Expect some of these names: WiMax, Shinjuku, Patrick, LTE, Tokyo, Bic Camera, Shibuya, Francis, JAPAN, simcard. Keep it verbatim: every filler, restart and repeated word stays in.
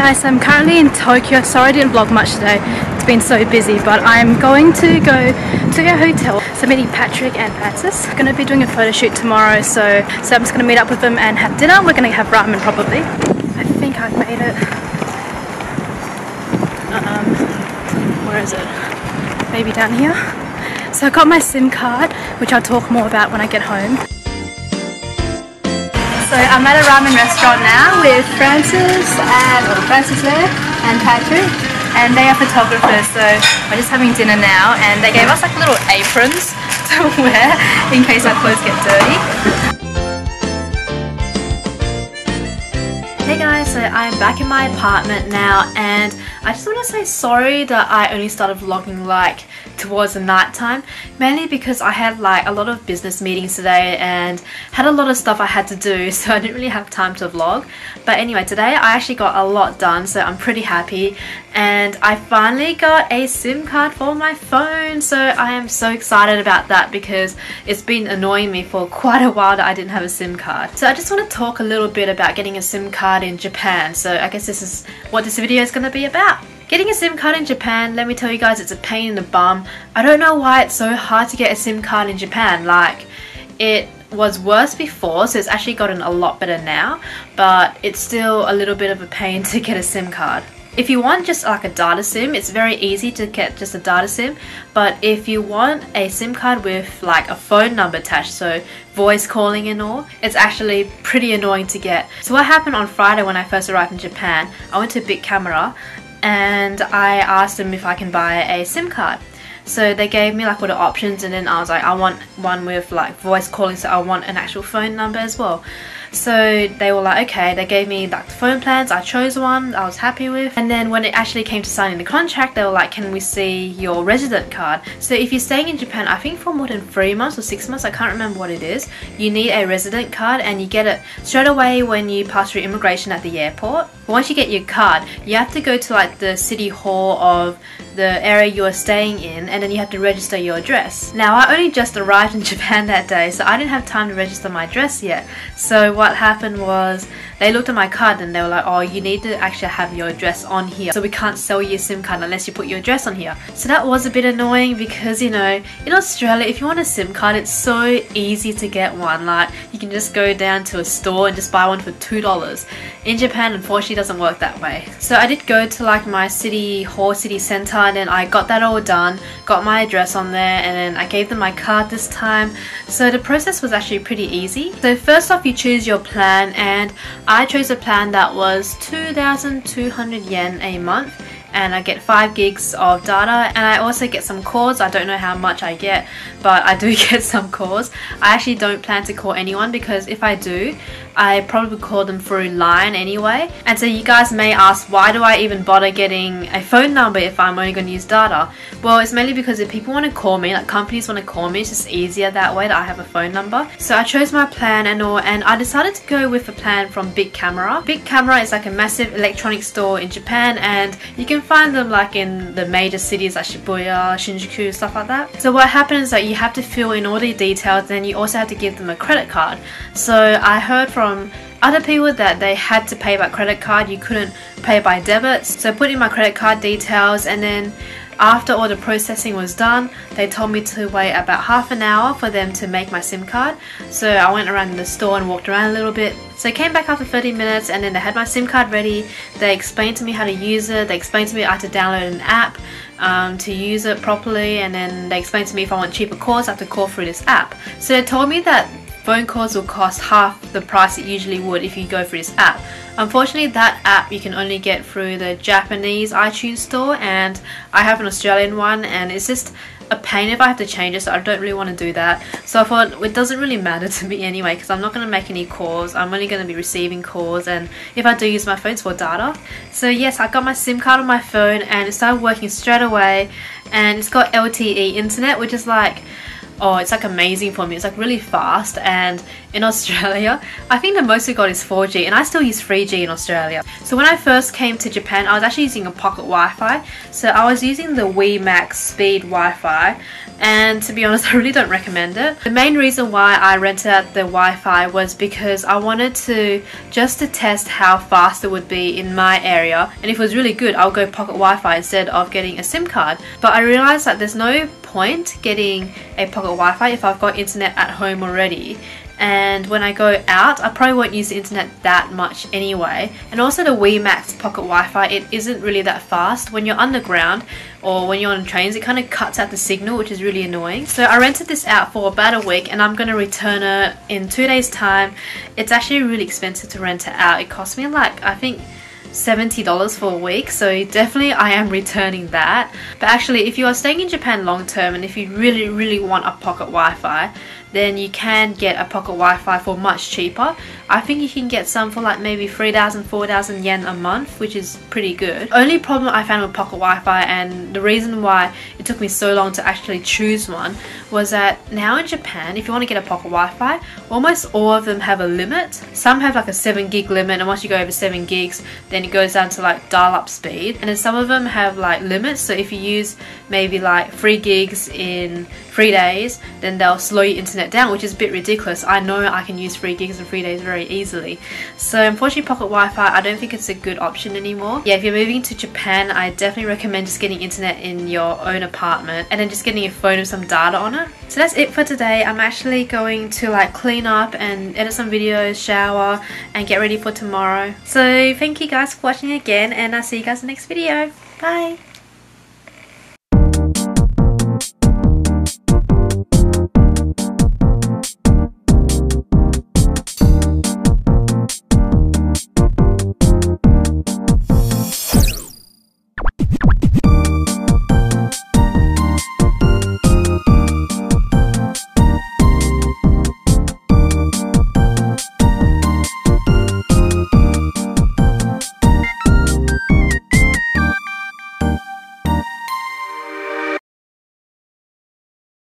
guys, I'm currently in Tokyo. Sorry I didn't vlog much today, it's been so busy, but I'm going to go to a hotel. So meeting Patrick and Francis. I'm going to be doing a photo shoot tomorrow, so, so I'm just going to meet up with them and have dinner. We're going to have ramen probably. I think I've made it. Um, where is it? Maybe down here? So I got my SIM card, which I'll talk more about when I get home. So I'm at a ramen restaurant now with Francis and well, Francis there and Patrick, and they are photographers, so we're just having dinner now, and they gave us like little aprons to wear in case our clothes get dirty. Hey guys, so I'm back in my apartment now, and I just want to say sorry that I only started vlogging like towards the night time, mainly because I had like a lot of business meetings today and had a lot of stuff I had to do, so I didn't really have time to vlog. But anyway, today I actually got a lot done, so I'm pretty happy, and I finally got a SIM card for my phone, so I am so excited about that because it's been annoying me for quite a while that I didn't have a SIM card. So I just want to talk a little bit about getting a SIM card in Japan, so I guess this is what this video is going to be about. Getting a SIM card in Japan, let me tell you guys, it's a pain in the bum. I don't know why it's so hard to get a SIM card in Japan. Like, it was worse before, so it's actually gotten a lot better now, but it's still a little bit of a pain to get a SIM card. If you want just like a data SIM, it's very easy to get just a data SIM, but if you want a SIM card with like a phone number attached, so voice calling and all, it's actually pretty annoying to get. So what happened on Friday when I first arrived in Japan, I went to Bic Camera and I asked them if I can buy a SIM card. So they gave me like all the options, and then I was like, I want one with like voice calling, so I want an actual phone number as well. So they were like, okay, they gave me like the phone plans, I chose one I was happy with, and then when it actually came to signing the contract, they were like, can we see your resident card? So if you're staying in Japan, I think for more than three months or six months, I can't remember what it is, you need a resident card, and you get it straight away when you pass through immigration at the airport. But once you get your card, you have to go to like the city hall of the area you're staying in, and then you have to register your address. Now I only just arrived in Japan that day, so I didn't have time to register my address yet. So what happened was they looked at my card and they were like, oh, you need to actually have your address on here, so we can't sell you a SIM card unless you put your address on here. So that was a bit annoying because, you know, in Australia if you want a SIM card, it's so easy to get one. Like, you can just go down to a store and just buy one for two dollars. In Japan, unfortunately, it doesn't work that way. So I did go to like my city hall, city centre, and then I got that all done, got my address on there, and then I gave them my card this time. So the process was actually pretty easy. So first off, you choose your plan, and I chose a plan that was two thousand two hundred yen a month, and I get five gigs of data, and I also get some calls. I don't know how much I get, but I do get some calls. I actually don't plan to call anyone because if I do, I probably call them through Line anyway. And so you guys may ask, why do I even bother getting a phone number if I'm only going to use data? Well, it's mainly because if people want to call me, like companies want to call me, it's just easier that way that I have a phone number. So I chose my plan and all, and I decided to go with a plan from Bic Camera. Bic Camera is like a massive electronic store in Japan, and you can find them like in the major cities like Shibuya, Shinjuku, stuff like that. So what happens is that you have to fill in all the details, then you also have to give them a credit card. So I heard from other people that they had to pay by credit card, you couldn't pay by debit. So I put in my credit card details, and then after all the processing was done, they told me to wait about half an hour for them to make my SIM card. So I went around the store and walked around a little bit. So I came back after thirty minutes, and then they had my SIM card ready. They explained to me how to use it. They explained to me I had to download an app um, to use it properly, and then they explained to me if I want cheaper calls, I have to call through this app. So they told me that phone calls will cost half the price it usually would if you go through this app. Unfortunately, that app you can only get through the Japanese iTunes store, and I have an Australian one, and it's just a pain if I have to change it, so I don't really want to do that. So I thought it doesn't really matter to me anyway because I'm not going to make any calls, I'm only going to be receiving calls, and if I do use my phone, it's for data. So yes, I got my SIM card on my phone, and it started working straight away, and it's got L T E internet, which is like oh, it's like amazing for me. It's like really fast. And in Australia, I think the most we got is four G, and I still use three G in Australia. So when I first came to Japan, I was actually using a pocket Wi-Fi. So I was using the WiMax speed Wi-Fi, and to be honest, I really don't recommend it. The main reason why I rented out the Wi-Fi was because I wanted to just to test how fast it would be in my area, and if it was really good, I'll go pocket Wi-Fi instead of getting a SIM card. But I realized that there's no point getting a pocket Wi-Fi if I've got internet at home already, and when I go out I probably won't use the internet that much anyway. And also the WiMax pocket Wi-Fi, it isn't really that fast. When you're underground or when you're on trains, it kind of cuts out the signal, which is really annoying. So I rented this out for about a week, and I'm going to return it in two days time. It's actually really expensive to rent it out. It cost me like, I think, seventy dollars for a week, so definitely I am returning that. But actually, if you are staying in Japan long term and if you really really want a pocket Wi-Fi, then you can get a pocket Wi-Fi for much cheaper. I think you can get some for like maybe three thousand, four thousand yen a month, which is pretty good. Only problem I found with pocket Wi-Fi, and the reason why it took me so long to actually choose one, was that now in Japan, if you want to get a pocket Wi-Fi, almost all of them have a limit. Some have like a seven gig limit, and once you go over seven gigs, then it goes down to like dial-up speed. And then some of them have like limits, so if you use maybe like three gigs in three days, then they'll slow your internet down, which is a bit ridiculous. I know I can use three gigs in three days very easily. So unfortunately, pocket Wi-Fi, I don't think it's a good option anymore. Yeah, if you're moving to Japan, I definitely recommend just getting internet in your own apartment and then just getting a phone with some data on it. So that's it for today. I'm actually going to like clean up and edit some videos, shower, and get ready for tomorrow. So thank you guys for watching again, and I'll see you guys in the next video. Bye!